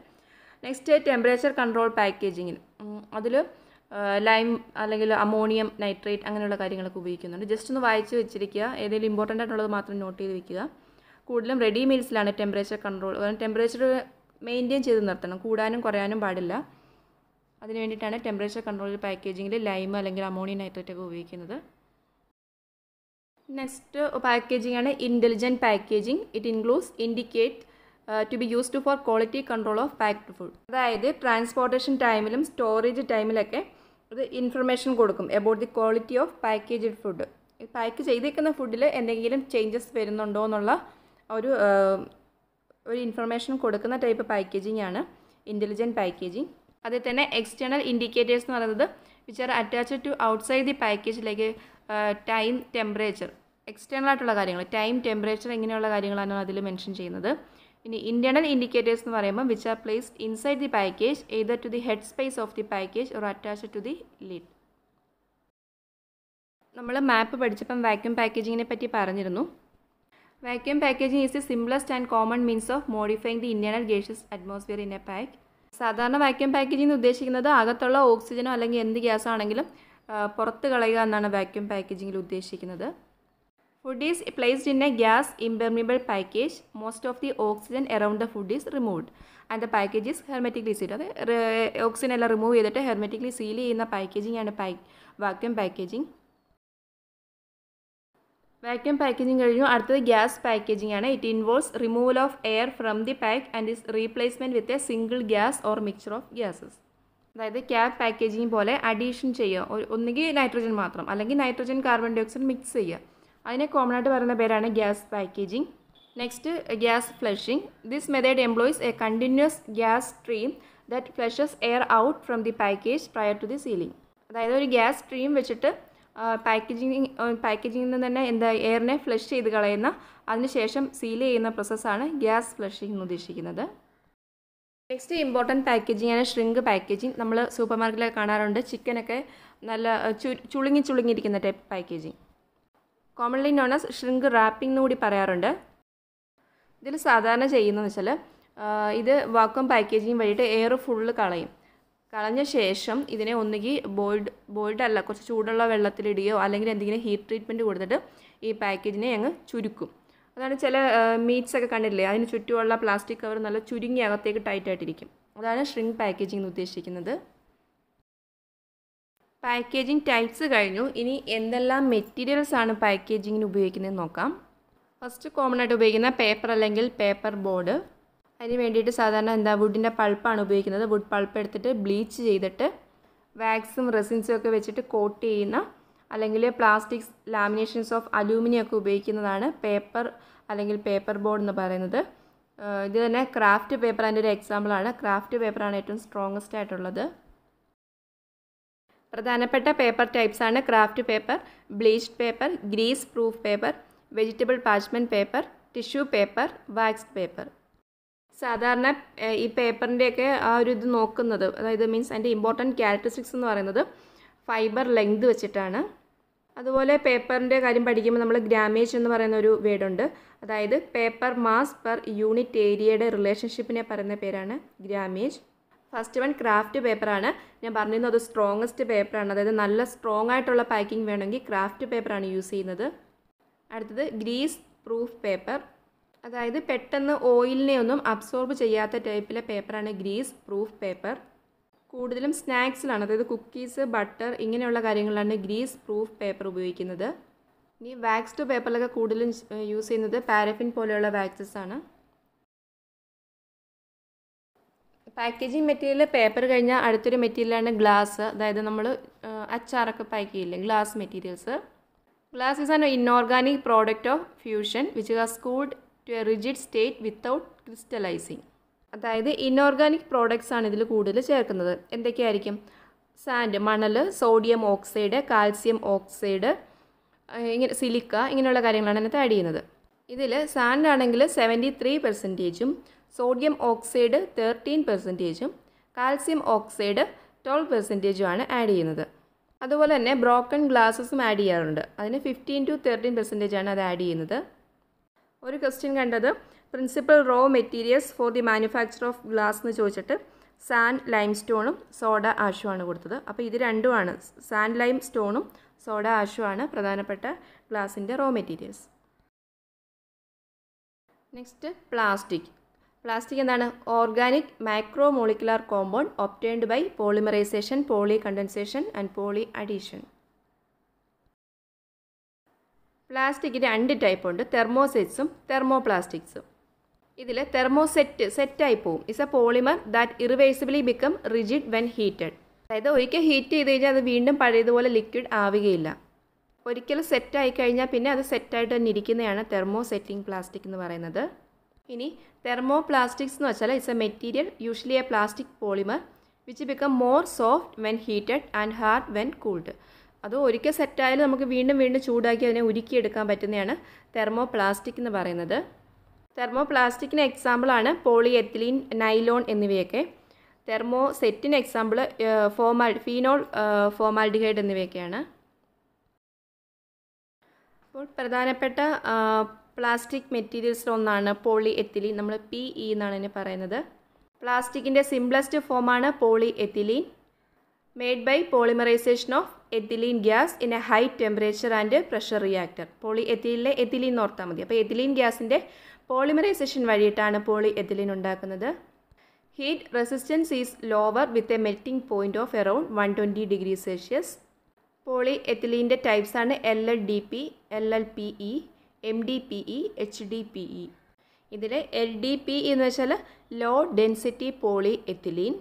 നെക്സ്റ്റ് ടെമ്പറേച്ചർ കൺട്രോൾ പാക്കേജിങ്ങിൽ അതിൽ ലൈം അല്ലെങ്കിൽ അമോണിയം നൈട്രേറ്റ് അങ്ങനെയുള്ള കാര്യങ്ങളൊക്കെ ഉപയോഗിക്കുന്നുണ്ട് ജസ്റ്റ് ഒന്ന് വായിച്ച് വെച്ചിരിക്കുക ഏതെങ്കിലും ഇമ്പോർട്ടൻ്റ് ആയിട്ടുള്ളത് മാത്രം നോട്ട് ചെയ്ത് വെക്കുക കൂടുതലും റെഡി മീൽസിലാണ് ടെമ്പറേച്ചർ കൺട്രോൾ ടെമ്പറേച്ചർ മെയിൻറ്റെയിൻ ചെയ്ത് നിർത്തണം കൂടാനും കുറയാനും പാടില്ല അതിനു വേണ്ടിയിട്ടാണ് ടെമ്പറേച്ചർ കൺട്രോൾ പാക്കേജിങ്ങിൽ ലൈം അല്ലെങ്കിൽ അമോണിയം നൈട്രേറ്റ് ഒക്കെ ഉപയോഗിക്കുന്നത് നെക്സ്റ്റ് പാക്കേജിംഗ് ആണ് intelligent packaging it includes indicate to be used for quality control of packed food അതായത് ട്രാൻസ്പോർട്ടേഷൻ ടൈമിലും സ്റ്റോറേജ് ടൈമിലൊക്കെ ഒരു ഇൻഫർമേഷൻ കൊടുക്കും about the quality of packaged food pack ചെയ്തിരിക്കുന്ന ഫുഡിൽ എന്തെങ്കിലും ചേഞ്ചസ് വരുന്നുണ്ടോ എന്നുള്ള ഒരു ഇൻഫർമേഷൻ കൊടുക്കുന്ന ടൈപ്പ് പാക്കേജിംഗ് ആണ് ഇൻ്റലിജൻറ്റ് പാക്കേജിംഗ് അതേ തന്നെ എക്സ്റ്റേണൽ ഇൻഡിക്കേറ്റേഴ്സ് എന്ന് പറയുന്നത് which are attached to outside the package like time temperature external ആയിട്ടുള്ള കാര്യങ്ങൾ ടൈം ടെമ്പറേച്ചർ ഇങ്ങനെയുള്ള കാര്യങ്ങളാണ് അതിൽ മെൻഷൻ ചെയ്യുന്നത് ഇനി ഇൻ്റേണൽ ഇൻഡിക്കേറ്റേഴ്സ് എന്ന് പറയുമ്പോൾ which are placed inside the package either to the head space of the package or attached to the lid നമ്മൾ മാപ്പ് പഠിച്ചപ്പം വാക്യൂം പാക്കേജിങ്ങിനെ പറ്റി പറഞ്ഞിരുന്നു vacuum packaging is the simplest and common means of modifying the internal gases atmosphere in a pack സാധാരണ vacuum packaging എന്ന് ഉദ്ദേശിക്കുന്നത് അകത്തുള്ള ഓക്സിജനോ അല്ലെങ്കിൽ എന്ത് ഗ്യാസോ ആണെങ്കിലും പുറത്ത് കളയുക എന്നാണ് വാക്യൂം പാക്കേജിങ്ങിൽ ഉദ്ദേശിക്കുന്നത് Food is placed in a gas impermeable package. Most of the oxygen around the food is removed, and the package is hermetically sealed. Oxygen all remove ചെയ്തിട്ട് hermetically seal ചെയ്യുന്ന packaging ആണ് vacuum packaging. Vacuum packaging കഴിഞ്ഞു അടുത്തത് gas packaging ആണ്. It involves removal of air from the pack and its replacement with a single gas or mixture of gases. അതായത് cap packaging പോലെ addition ചെയ്യുക ഒന്നുകിൽ nitrogen മാത്രം അല്ലെങ്കിൽ nitrogen carbon dioxide mix ചെയ്യുക അതിനെ കോമൺ ആയിട്ട് പറയുന്ന പേരാണ് gas packaging next gas flushing this method employs a continuous gas stream that flushes air out from the package prior to the sealing അതായത് ഒരു ഗ്യാസ് സ്ട്രീം വെച്ചിട്ട് പാക്കേജിംഗിൽ നിന്ന് തന്നെ എയറിനെ ഫ്ലഷ് ചെയ്ത് കളയുന്ന അതിനുശേഷം സീൽ ചെയ്യുന്ന പ്രോസസ്സാണ് ഗ്യാസ് ഫ്ലഷിംഗ് എന്ന് ഉദ്ദേശിക്കുന്നത് നെക്സ്റ്റ് ഇമ്പോർട്ടൻറ്റ് പാക്കേജിംഗ് ആണ് ഷ്രിങ്ക് പാക്കേജിംഗ് നമ്മൾ സൂപ്പർ മാർക്കറ്റിലൊക്കെ കാണാറുണ്ട് ചിക്കനൊക്കെ നല്ല ചുളുങ്ങിയിരിക്കുന്ന type packaging commonly known as shrink wrapping എന്ന് കൂടി പറയാറുണ്ട് ഇതിൽ സാധാരണ ചെയ്യുന്നതെന്ന് വെച്ചാൽ ഇത് വാക്വം പാക്കേജിങ് വഴിയിട്ട് എയർ ഫുള്ള് കളഞ്ഞ ശേഷം ഇതിനെ ഒന്നുകിൽ ബോയിൽഡ് അല്ല കുറച്ച് ചൂടുള്ള വെള്ളത്തിലിടുകയോ അല്ലെങ്കിൽ എന്തെങ്കിലും ഹീറ്റ് ട്രീറ്റ്മെൻറ്റ് കൊടുത്തിട്ട് ഈ പാക്കേജിനെ അങ്ങ് ചുരുക്കും അതാണ് ചില മീറ്റ്സ് ഒക്കെ കണ്ടില്ലേ അതിന് ചുറ്റുമുള്ള പ്ലാസ്റ്റിക് കവർ നല്ല ചുരുങ്ങി അകത്തേക്ക് ടൈറ്റായിട്ടിരിക്കും അതാണ് ഷ്രിങ്ക് പാക്കേജിംഗ് എന്ന് ഉദ്ദേശിക്കുന്നത് പാക്കേജിംഗ് ടൈപ്സ് കഴിഞ്ഞു ഇനി എന്തെല്ലാം മെറ്റീരിയൽസ് ആണ് പാക്കേജിങ്ങിന് ഉപയോഗിക്കുന്നത് നോക്കാം ഫസ്റ്റ് കോമൺ ആയിട്ട് ഉപയോഗിക്കുന്ന പേപ്പർ അല്ലെങ്കിൽ പേപ്പർ ബോർഡ് അതിന് വേണ്ടിയിട്ട് സാധാരണ വുഡിൻ്റെ പൾപ്പാണ് ഉപയോഗിക്കുന്നത് വുഡ് പൾപ്പ് എടുത്തിട്ട് ബ്ലീച്ച് ചെയ്തിട്ട് വാക്സും റെസിൻസും ഒക്കെ വെച്ചിട്ട് കോട്ട് ചെയ്യുന്ന അല്ലെങ്കിൽ പ്ലാസ്റ്റിക്സ് ലാമിനേഷൻസ് ഓഫ് അലൂമിനിയം ഒക്കെ ഉപയോഗിക്കുന്നതാണ് പേപ്പർ അല്ലെങ്കിൽ പേപ്പർ ബോർഡ് എന്ന് പറയുന്നത് ഇത് തന്നെ ക്രാഫ്റ്റ് പേപ്പർ അതിൻ്റെ ഒരു എക്സാമ്പിളാണ് ക്രാഫ്റ്റ് പേപ്പറാണ് ഏറ്റവും സ്ട്രോങ്ങസ്റ്റ് ആയിട്ടുള്ളത് പ്രധാനപ്പെട്ട പേപ്പർ ടൈപ്സാണ് kraft paper bleached paper Greece proof paper vegetable parchment paper tissue paper waxed paper സാധാരണ ഈ പേപ്പറിൻ്റെയൊക്കെ ആ ഒരു ഇത് നോക്കുന്നത് അതായത് മീൻസ് അതിൻ്റെ ഇമ്പോർട്ടൻറ്റ് ക്യാരക്ടറിസ്റ്റിക്സ് എന്ന് പറയുന്നത് ഫൈബർ ലെങ്ത് വെച്ചിട്ടാണ് അതുപോലെ പേപ്പറിൻ്റെ കാര്യം പഠിക്കുമ്പോൾ നമ്മൾ ഗ്രാമേജ് എന്ന് പറയുന്ന ഒരു വേർഡുണ്ട് അതായത് പേപ്പർ മാസ് പെർ യൂണിറ്റ് ഏരിയയുടെ റിലേഷൻഷിപ്പിനെ പറയുന്ന പേരാണ് ഗ്രാമേജ് ഫസ്റ്റ് വൺ ക്രാഫ്റ്റ് പേപ്പറാണ് ഞാൻ പറഞ്ഞിരുന്നത് അത് സ്ട്രോങ്ങസ്റ്റ് പേപ്പറാണ് അതായത് നല്ല സ്ട്രോങ് ആയിട്ടുള്ള പാക്കിംഗ് വേണമെങ്കിൽ ക്രാഫ്റ്റ് പേപ്പറാണ് യൂസ് ചെയ്യുന്നത് അടുത്തത് ഗ്രീസ് പ്രൂഫ് പേപ്പർ അതായത് പെട്ടെന്ന് ഓയിലിനെ ഒന്നും അബ്സോർബ് ചെയ്യാത്ത ടൈപ്പിലെ പേപ്പറാണ് ഗ്രീസ് പ്രൂഫ് പേപ്പർ കൂടുതലും സ്നാക്സിലാണ് അതായത് കുക്കീസ് ബട്ടർ ഇങ്ങനെയുള്ള കാര്യങ്ങളിലാണ് ഗ്രീസ് പ്രൂഫ് പേപ്പർ ഉപയോഗിക്കുന്നത് ഇനി വാക്സ്ഡ് പേപ്പറിലൊക്കെ കൂടുതലും യൂസ് ചെയ്യുന്നത് പാരഫിൻ പോലെയുള്ള വാക്സസ് ആണ് പാക്കേജിങ് മെറ്റീരിയൽ പേപ്പർ കഴിഞ്ഞാൽ അടുത്തൊരു മെറ്റീരിയലാണ് ഗ്ലാസ് അതായത് നമ്മൾ അച്ചാറൊക്കെ പാക്ക് ചെയ്യില്ലേ glass materials glass is an inorganic product of fusion which has cooled to a rigid state without ക്രിസ്റ്റലൈസിങ് അതായത് ഇൻഓർഗാനിക് പ്രോഡക്ട്സ് ആണ് ഇതിൽ കൂടുതൽ ചേർക്കുന്നത് എന്തൊക്കെയായിരിക്കും സാൻഡ് മണൽ സോഡിയം ഓക്സൈഡ് കാൽസ്യം ഓക്സൈഡ് ഇങ്ങനെ സിലിക്ക ഇങ്ങനെയുള്ള കാര്യങ്ങളാണ് അതിനകത്ത് ആഡ് ചെയ്യുന്നത് ഇതിൽ സാൻഡ് ആണെങ്കിൽ 73%, സോഡിയം ഓക്സൈഡ് 13%, കാൽസ്യം ഓക്സൈഡ് 12% ആണ് ആഡ് ചെയ്യുന്നത്. അതുപോലെ തന്നെ ബ്രോക്കൺ ഗ്ലാസസും ആഡ് ചെയ്യാറുണ്ട്. അതിന് 15 to 13% ആണ് അത് ആഡ് ചെയ്യുന്നത്. ഒരു ക്വസ്റ്റ്യൻ കണ്ടത് principal raw materials for the manufacture of glass എന്ന് ചോദിച്ചിട്ട് സാൻഡ് ലൈം സ്റ്റോണും സോഡ ആഷുമാണ് കൊടുത്തത്. അപ്പോൾ ഇത് രണ്ടുമാണ്, സാൻഡ് ലൈം സ്റ്റോണും സോഡ ആഷുമാണ് പ്രധാനപ്പെട്ട ഗ്ലാസിൻ്റെ raw materials. Next plastic. Plastic എന്താണ്? Organic macro molecular compound obtained by polymerisation, poly condensation and poly addition. Plastic രണ്ട് ടൈപ്പ് ഉണ്ട്, തെർമോസെറ്റ്സും തെർമോ പ്ലാസ്റ്റിക്സും. ഇതിൽ തെർമോസെറ്റ് സെറ്റായി പോവും. It's a polymer that irreversibly become rigid when heated. അതായത് ഒരിക്കൽ ഹീറ്റ് ചെയ്ത് കഴിഞ്ഞാൽ അത് വീണ്ടും പഴയതുപോലെ ലിക്വിഡ് ആവുകയില്ല. ഒരിക്കൽ സെറ്റായി കഴിഞ്ഞാൽ പിന്നെ അത് സെറ്റായിട്ട് തന്നെ ഇരിക്കുന്നതാണ് തെർമോ സെറ്റിംഗ് പ്ലാസ്റ്റിക് എന്ന് പറയുന്നത്. ഇനി തെർമോ പ്ലാസ്റ്റിക്സ് എന്ന് വെച്ചാൽ it's a material usually a plastic polymer which become more soft when heated and hard when cooled. അത് ഒരിക്കൽ സെറ്റായാലും നമുക്ക് വീണ്ടും വീണ്ടും ചൂടാക്കി അതിനെ ഉരുക്കിയെടുക്കാൻ പറ്റുന്നതാണ് തെർമോ പ്ലാസ്റ്റിക് എന്ന് പറയുന്നത്. തെർമോ പ്ലാസ്റ്റിക്കിന് എക്സാമ്പിളാണ് പോളിയെത്തിലീൻ, നൈലോൺ എന്നിവയൊക്കെ. തെർമോ സെറ്റിന് എക്സാമ്പിൾ ഫീനോൾ, ഫോമാൽഡിഹൈഡ് എന്നിവയൊക്കെയാണ്. അപ്പോൾ പ്രധാനപ്പെട്ട പ്ലാസ്റ്റിക് മെറ്റീരിയൽസിൽ ഒന്നാണ് പോളി എത്തിലീൻ. നമ്മൾ PE എന്നാണ് ഇതിനെ പറയുന്നത്. പ്ലാസ്റ്റിക്കിൻ്റെ സിംപ്ലസ്റ്റ് ഫോമാണ് poly ethylene. Made by polymerisation of ethylene gas in a high temperature and pressure reactor. Poly എത്തിലീനിലെ എത്തിലീൻ ഓർത്താൽ മതി. അപ്പോൾ എത്തിലീൻ ഗ്യാസിൻ്റെ പോളിമറൈസേഷൻ വഴിയിട്ടാണ് പോളി എത്തിലീൻ ഉണ്ടാക്കുന്നത്. Heat resistance is lower with a melting point of around 120°C. പോളി എത്തിലീൻ്റെ ടൈപ്സാണ് LLDP, LLPE, MDPE, HDPE. ഇതിൽ LDP എന്ന് വെച്ചാൽ low density poly ethylene,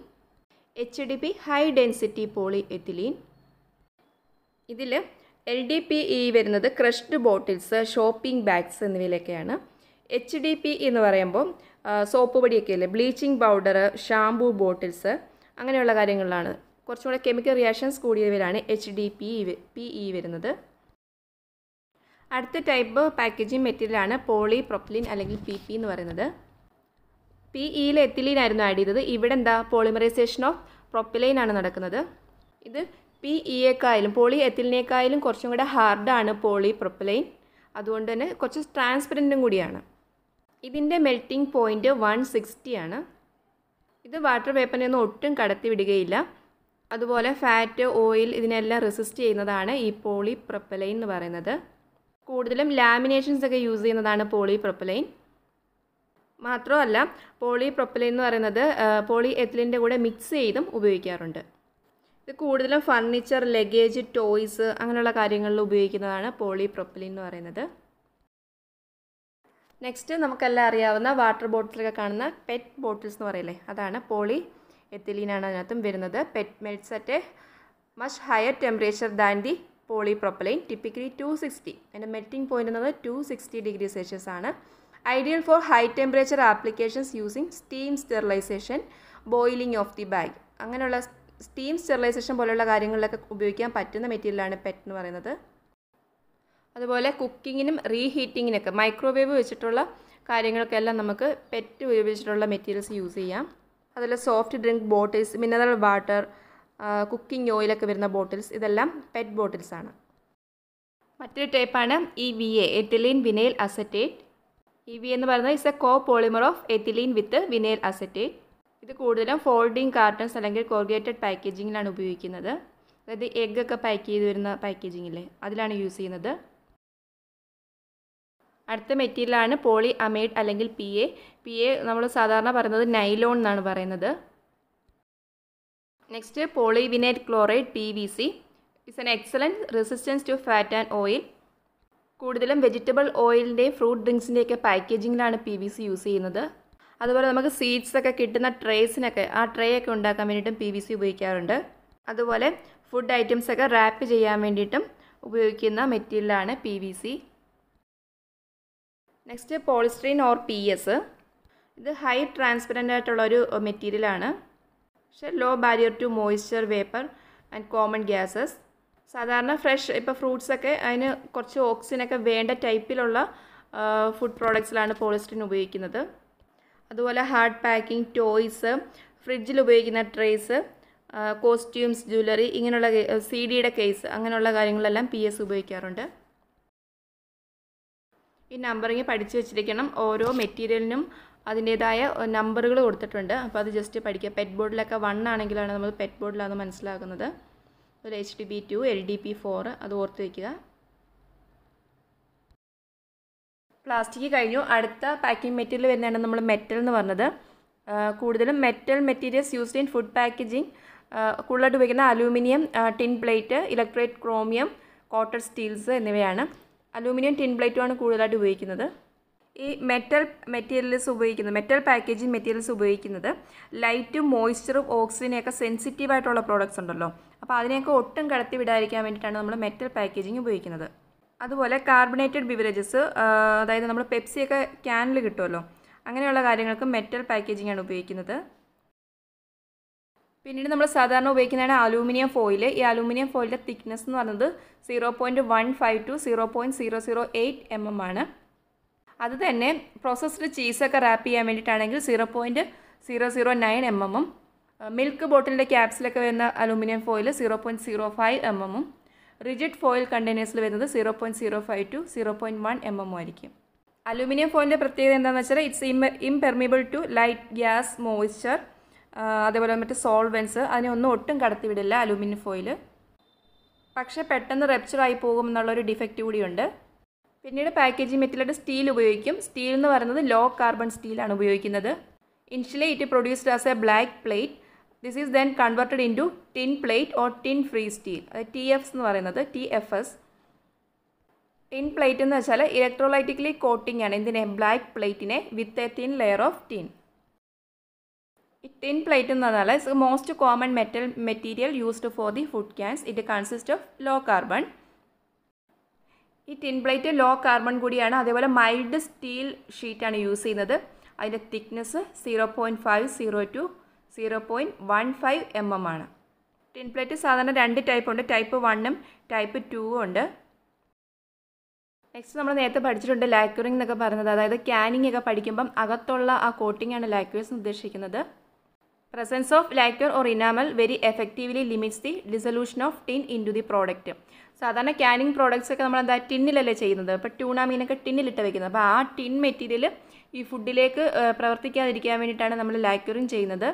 HDP high density poly ethylene. ഇതിൽ LDPE വരുന്നത് crushed bottles, shopping bags എന്നിവയിലൊക്കെയാണ്. HDPE എന്ന് പറയുമ്പോൾ സോപ്പ് പൊടിയൊക്കെ ഇല്ലേ, ബ്ലീച്ചിങ് പൗഡർ, ഷാംപൂ ബോട്ടിൽസ് അങ്ങനെയുള്ള കാര്യങ്ങളിലാണ്. കുറച്ചും കൂടെ കെമിക്കൽ റിയാക്ഷൻസ് കൂടിയവരാണ് HDPE വരുന്നത്. അടുത്ത ടൈപ്പ് പാക്കേജിങ് മെറ്റീരിയലാണ് പോളി പ്രൊപ്പലീൻ അല്ലെങ്കിൽ PP എന്ന് പറയുന്നത്. PEയിൽ എത്തിലീൻ ആയിരുന്നു ആഡ് ചെയ്തത്. ഇവിടെ എന്താ, പോളിമറൈസേഷൻ ഓഫ് പ്രൊപ്പലൈൻ ആണ് നടക്കുന്നത്. ഇത് PEയേക്കായാലും പോളി എത്തിലിനേക്കായാലും കുറച്ചും കൂടെ ഹാർഡാണ് പോളി പ്രൊപ്പലൈൻ. അതുകൊണ്ട് തന്നെ കുറച്ച് ട്രാൻസ്പെറൻറ്റും കൂടിയാണ്. ഇതിൻ്റെ മെൽറ്റിംഗ് പോയിൻറ്റ് 160 ആണ്. ഇത് വാട്ടർ വേപ്പറിനെ ഒന്നും ഒട്ടും കടത്തി വിടുകയില്ല. അതുപോലെ ഫാറ്റ്, ഓയിൽ ഇതിനെല്ലാം റെസിസ്റ്റ് ചെയ്യുന്നതാണ് ഈ പോളി പ്രൊപ്പലൈൻ എന്ന് പറയുന്നത്. കൂടുതലും ലാമിനേഷൻസ് ഒക്കെ യൂസ് ചെയ്യുന്നതാണ് പോളി പ്രൊപ്പലൈൻ. മാത്രമല്ല പോളി പ്രൊപ്പലൈൻ എന്ന് പറയുന്നത് പോളി എത്തിലിൻ്റെ കൂടെ മിക്സ് ചെയ്തും ഉപയോഗിക്കാറുണ്ട്. ഇത് കൂടുതലും ഫർണിച്ചർ, ലഗേജ്, ടോയ്സ് അങ്ങനെയുള്ള കാര്യങ്ങളിൽ ഉപയോഗിക്കുന്നതാണ് പോളി പ്രൊപ്പലീൻ എന്ന് പറയുന്നത്. നെക്സ്റ്റ് നമുക്കെല്ലാം അറിയാവുന്ന വാട്ടർ ബോട്ടിലൊക്കെ കാണുന്ന പെറ്റ് ബോട്ടിൽസ് എന്ന് പറയില്ലേ, അതാണ് പോളി എത്തിലീനാണ് അതിനകത്തും വരുന്നത്. PET melts at a much higher temperature than the poly പ്രൊപ്പലൈൻ, typically 260. അതിൻ്റെ മെൽറ്റിംഗ് പോയിൻ്റ് എന്നത് 260°C ആണ്. Ideal for high temperature applications using steam sterilisation, boiling of the bag, അങ്ങനെയുള്ള സ്റ്റീം സ്റ്റെറിലൈസേഷൻ പോലെയുള്ള കാര്യങ്ങളിലൊക്കെ ഉപയോഗിക്കാൻ പറ്റുന്ന മെറ്റീരിയലാണ് പെറ്റ് എന്ന് പറയുന്നത്. അതുപോലെ കുക്കിങ്ങിനും റീഹീറ്റിങ്ങിനൊക്കെ, മൈക്രോവേവ് വെച്ചിട്ടുള്ള കാര്യങ്ങൾക്കെല്ലാം നമുക്ക് പെറ്റ് ഉപയോഗിച്ചിട്ടുള്ള മെറ്റീരിയൽസ് യൂസ് ചെയ്യാം. അതുപോലെ soft drink bottles, mineral water, cooking ഓയിലൊക്കെ വരുന്ന ബോട്ടിൽസ്, ഇതെല്ലാം പെറ്റ് ബോട്ടിൽസാണ്. മറ്റൊരു ടൈപ്പാണ് EVA, ethylene vinyl acetate. EVA എന്ന് പറയുന്നത് is a co polymer of ethylene with vinyl acetate. ഇത് കൂടുതലും ഫോൾഡിംഗ് കാർട്ടൺസ് അല്ലെങ്കിൽ കോർഗേറ്റഡ് പാക്കേജിങ്ങിലാണ് ഉപയോഗിക്കുന്നത്. അതായത് എഗ്ഗൊക്കെ പാക്ക് ചെയ്ത് വരുന്ന പാക്കേജിങ്ങില്ലേ, അതിലാണ് യൂസ് ചെയ്യുന്നത്. അടുത്ത മെറ്റീരിയലാണ് പോളി അമൈഡ് അല്ലെങ്കിൽ PA. PA നമ്മൾ സാധാരണ പറയുന്നത് നൈലോൺ എന്നാണ് പറയുന്നത്. Next poly vinyl chloride, PVC. It's an excellent resistance to fat and oil. കൂടുതലും വെജിറ്റബിൾ ഓയിലിൻ്റെയും ഫ്രൂട്ട് ഡ്രിങ്ക്സിൻ്റെയൊക്കെ പാക്കേജിങ്ങിലാണ് PVC യൂസ് ചെയ്യുന്നത്. അതുപോലെ നമുക്ക് സീഡ്സ് ഒക്കെ കിട്ടുന്ന ട്രേസിനൊക്കെ, ആ ട്രേ ഒക്കെ ഉണ്ടാക്കാൻ വേണ്ടിയിട്ടും PVC ഉപയോഗിക്കാറുണ്ട്. അതുപോലെ ഫുഡ് ഐറ്റംസൊക്കെ റാപ്പ് ചെയ്യാൻ വേണ്ടിയിട്ടും ഉപയോഗിക്കുന്ന മെറ്റീരിയലാണ് PVC. Next polystyrene or PS. ഇത് ഹൈ ട്രാൻസ്പെറൻ്റ് ആയിട്ടുള്ളൊരു മെറ്റീരിയലാണ്, പക്ഷേ low barrier to moisture, vapour and common gases. സാധാരണ ഫ്രഷ് ഇപ്പോൾ ഫ്രൂട്ട്സൊക്കെ അതിന് കുറച്ച് ഓക്സിജനൊക്കെ വേണ്ട ടൈപ്പിലുള്ള ഫുഡ് പ്രോഡക്ട്സിലാണ് പോളിസ്റ്ററീൻ ഉപയോഗിക്കുന്നത്. അതുപോലെ ഹാർഡ് പാക്കിംഗ്, ടോയ്സ്, ഫ്രിഡ്ജിൽ ഉപയോഗിക്കുന്ന ട്രേസ്, കോസ്റ്റ്യൂംസ് ജ്വല്ലറി ഇങ്ങനെയുള്ള സി ഡിയുടെ കേസ് അങ്ങനെയുള്ള കാര്യങ്ങളെല്ലാം പി എസ് ഉപയോഗിക്കാറുണ്ട്. ഈ നമ്പറിങ് പഠിച്ചു വെച്ചിരിക്കണം. ഓരോ മെറ്റീരിയലിനും അതിൻ്റേതായ നമ്പറുകൾ കൊടുത്തിട്ടുണ്ട്. അപ്പോൾ അത് ജസ്റ്റ് പഠിക്കുക. പെറ്റ് ബോർഡിലൊക്കെ 1 ആണെങ്കിലാണ് നമ്മൾ പെറ്റ് ബോർഡിലാണ് മനസ്സിലാക്കുന്നത്. അതുപോലെ HDB 2 LDP 4 അത് ഓർത്ത് വയ്ക്കുക. പ്ലാസ്റ്റിക് കഴിഞ്ഞു. അടുത്ത പാക്കിംഗ് മെറ്റീരിയൽ വരുന്നതാണ് നമ്മൾ മെറ്റൽ എന്ന് പറഞ്ഞത്. കൂടുതലും metal materials used in food packaging കൂടുതലായിട്ട് ഉപയോഗിക്കുന്ന aluminium, tin plate, electrolytic chromium, coated steels എന്നിവയാണ്. അലൂമിനിയം ടിൻ പ്ലേറ്റുമാണ് കൂടുതലായിട്ട് ഉപയോഗിക്കുന്നത്. ഈ മെറ്റൽ പാക്കേജിങ് മെറ്റീരിയൽസ് ഉപയോഗിക്കുന്നത് ലൈറ്റും മോയ്സ്ചറും ഓക്സിജനെയൊക്കെ സെൻസിറ്റീവായിട്ടുള്ള പ്രോഡക്ട്സ് ഉണ്ടല്ലോ, അപ്പോൾ അതിനെയൊക്കെ ഒട്ടും കടത്തി വിടാതിരിക്കാൻ വേണ്ടിയിട്ടാണ് നമ്മൾ മെറ്റൽ പാക്കേജിങ് ഉപയോഗിക്കുന്നത്. അതുപോലെ കാർബണേറ്റഡ് ബിവറേജസ്, അതായത് നമ്മൾ പെപ്സിയൊക്കെ ക്യാനിൽ കിട്ടുമല്ലോ, അങ്ങനെയുള്ള കാര്യങ്ങൾക്ക് മെറ്റൽ പാക്കേജിങ് ആണ് ഉപയോഗിക്കുന്നത്. പിന്നീട് നമ്മൾ സാധാരണ ഉപയോഗിക്കുന്നതാണ് അലൂമിനിയം ഫോയിൽ. ഈ അലൂമിനിയം ഫോയിലിൻ്റെ തിക്നെസ് എന്ന് പറയുന്നത് 0.152 to 0.008 mm ആണ്. അത് തന്നെ പ്രോസസ്ഡ് ചീസൊക്കെ റാപ്പ് ചെയ്യാൻ വേണ്ടിയിട്ടാണെങ്കിൽ 0.009 mm, മിൽക്ക് ബോട്ടിലിൻ്റെ ക്യാപ്സിലൊക്കെ വരുന്ന aluminium foil 0.05 mm, rigid foil കണ്ടെയ്നേഴ്സിൽ വരുന്നത് 0.05 to 0.1 mm ആയിരിക്കും. അലൂമിനിയം ഫോയിലിൻ്റെ പ്രത്യേകത എന്താണെന്ന് വെച്ചാൽ it's impermeable to light, gas, moisture, അതേപോലെ മറ്റ് സോൾവെൻസ്, അതിനൊന്നും ഒട്ടും കടത്തിവിടില്ല അലൂമിനിയം ഫോയിൽ. പക്ഷേ പെട്ടെന്ന് റെപ്ചറായി പോകും എന്നുള്ളൊരു ഡിഫക്റ്റ് കൂടിയുണ്ട്. പിന്നീട് പാക്കേജിംഗ് മെറ്റീരിയലായിട്ട് സ്റ്റീൽ ഉപയോഗിക്കും. സ്റ്റീൽ എന്ന് പറയുന്നത് ലോ കാർബൺ സ്റ്റീലാണ് ഉപയോഗിക്കുന്നത്. Initially it produced as a black plate. This is then converted in to tin plate or tin free steel, അതായത് TFS. ടിൻ പ്ലേറ്റ് എന്ന് വെച്ചാൽ ഇലക്ട്രോലൈറ്റിക്കലി കോട്ടിംഗ് ആണ് ഇതിനെ, ബ്ലാക്ക് പ്ലേറ്റിനെ, with a thin layer of tin. ഈ tin plate എന്ന് പറഞ്ഞാൽ it's most common material used for the food cans. It consist of low carbon. ഈ ടിൻ പ്ലേറ്റ് ലോ കാർബൺ കൂടിയാണ്. അതേപോലെ മൈൽഡ് സ്റ്റീൽ ഷീറ്റാണ് യൂസ് ചെയ്യുന്നത്. അതിൻ്റെ തിക്നെസ് 0.50 to 0.15 mm ആണ്. ടിൻ പ്ലേറ്റ് സാധാരണ 2 ടൈപ്പ് ഉണ്ട്, ടൈപ്പ് 1 ഉം ടൈപ്പ് 2 ഉം ഉണ്ട്. നെക്സ്റ്റ് നമ്മൾ നേരത്തെ പഠിച്ചിട്ടുണ്ട് ലാക്വറിംഗ് എന്നൊക്കെ പറയുന്നത്, അതായത് ക്യാനിങ് ഒക്കെ പഠിക്കുമ്പം അകത്തുള്ള ആ കോട്ടിംഗ് ആണ് ലാക്വേഴ്സ് ഉദ്ദേശിക്കുന്നത്. Presence of lacquer or enamel very effectively limits the dissolution of tin in to the product. സാധാരണ ക്യാനിങ് പ്രോഡക്ട്സ് ഒക്കെ നമ്മളെന്താ ടിന്നിലല്ലേ ചെയ്യുന്നത്, ഇപ്പോൾ ട്യൂണ മീനൊക്കെ ടിന്നിലിട്ട് വയ്ക്കുന്നത്. അപ്പോൾ ആ ടിൻ മെറ്റീരിയൽ ഈ ഫുഡിലേക്ക് പ്രവർത്തിക്കാതിരിക്കാൻ വേണ്ടിയിട്ടാണ് നമ്മൾ ലാക്വറിങ് ചെയ്യുന്നത്.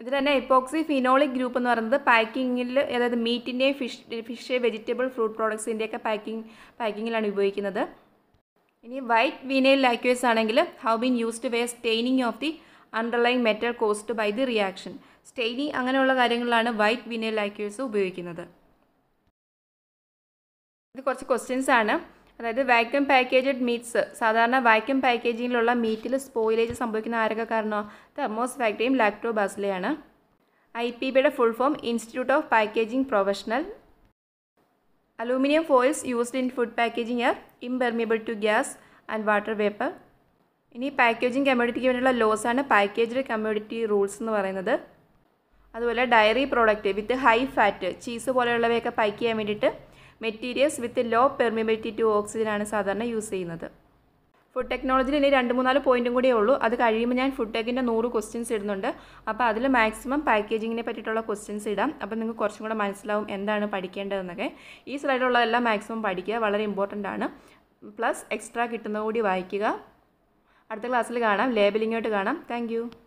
ഇത് തന്നെ എപ്പോക്സി ഫിനോളിക് ഗ്രൂപ്പ് എന്ന് പറയുന്നത് പാക്കിങ്ങിൽ, അതായത് മീറ്റിൻ്റെയും ഫിഷ് വെജിറ്റബിൾ, ഫ്രൂട്ട് പ്രോഡക്ട്സിൻ്റെയൊക്കെ പാക്കിങ്ങിലാണ് ഉപയോഗിക്കുന്നത്. ഇനി വൈറ്റ് വിനൈൽ ലാക്വേഴ്സ് ആണെങ്കിൽ how been used where staining of the underlying metal caused by the reaction. Staining അങ്ങനെയുള്ള കാര്യങ്ങളാണ് വൈറ്റ് വിനൈൽ ലാക്വേഴ്സ് ഉപയോഗിക്കുന്നത്. ഇത് കുറച്ച് ക്വസ്റ്റ്യൻസ് ആണ്. അതായത് വാക്വം പാക്കേജഡ് മീറ്റ്സ്, സാധാരണ വാക്വം പാക്കേജിങ്ങിലുള്ള മീറ്റിൽ സ്പോയിലേജ് സംഭവിക്കുന്ന ആരൊക്കെ കാരണമാണ്? തെർമോസ്ഫാക്ടയും ലാക്ടോബാസിലയാണ്. IPBയുടെ full form institute of packaging professional. Aluminium foils used in food packaging are impermeable to gas and water vapour. ഇനി പാക്കേജിംഗ് കമ്മ്യൂണിറ്റിക്ക് വേണ്ടിയുള്ള ലോസ് ആണ് പാക്കേജ്ഡ് കമ്മ്യൂണിറ്റി റൂൾസ് എന്ന് പറയുന്നത്. അതുപോലെ dairy product with high fat, cheese പോലെയുള്ളവയൊക്കെ പാക്ക് ചെയ്യാൻ വേണ്ടിയിട്ട് materials with low permeability to oxygen ആണ് സാധാരണ യൂസ് ചെയ്യുന്നത്. ഫുഡ് ടെക്നോളജിയിൽ ഇനി 2-3 പോയിൻറ്റും കൂടിയേ ഉള്ളൂ. അത് കഴിയുമ്പോൾ ഞാൻ ഫുഡ് ടെക്കിൻ്റെ 100 ക്വസ്റ്റ്യൻസ് ഇടുന്നുണ്ട്. അപ്പോൾ അതിൽ മാക്സിമം പാക്കേജിങ്ങിനെ പറ്റിയിട്ടുള്ള ക്വസ്റ്റ്യൻസ് ഇടാം. അപ്പോൾ നിങ്ങൾക്ക് കുറച്ചും കൂടെ മനസ്സിലാവും എന്താണ് പഠിക്കേണ്ടതെന്നൊക്കെ. ഈ സ്ലൈഡിലുള്ളതെല്ലാം മാക്സിമം പഠിക്കുക, വളരെ ഇമ്പോർട്ടൻ്റ് ആണ്. പ്ലസ് എക്സ്ട്രാ കിട്ടുന്ന കൂടി വായിക്കുക. അടുത്ത ക്ലാസ്സിൽ കാണാം. ലേബലിങ്ങോട്ട് കാണാം. താങ്ക്